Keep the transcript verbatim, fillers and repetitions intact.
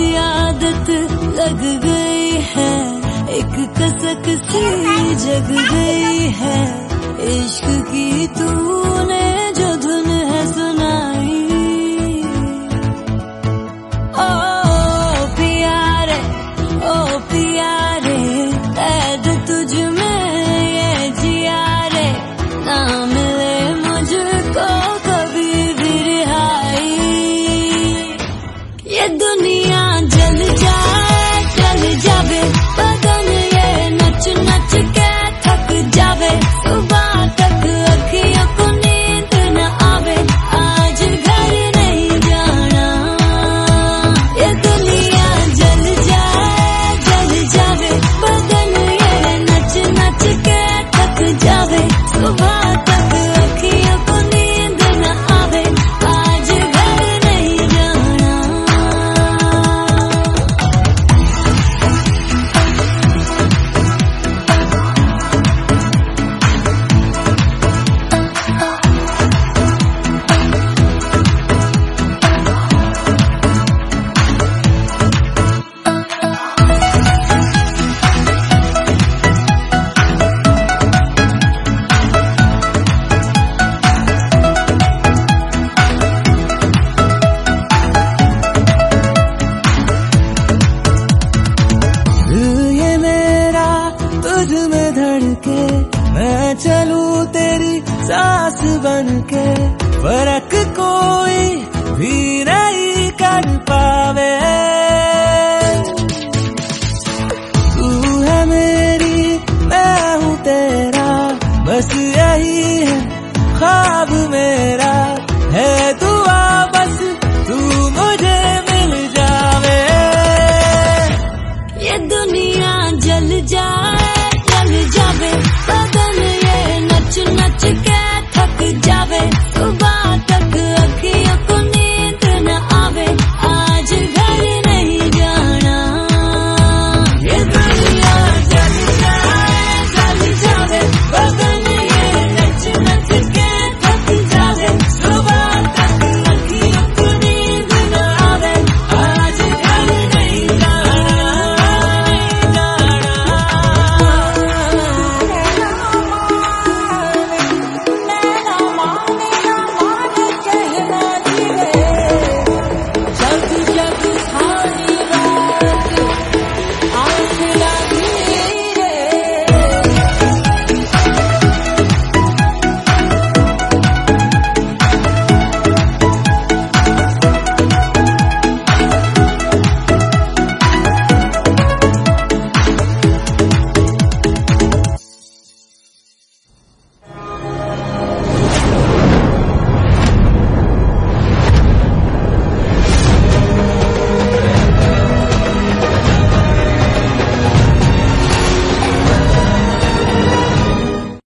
आदत लग गई है, एक कसक सी जग गई है, इश्क की तूने जो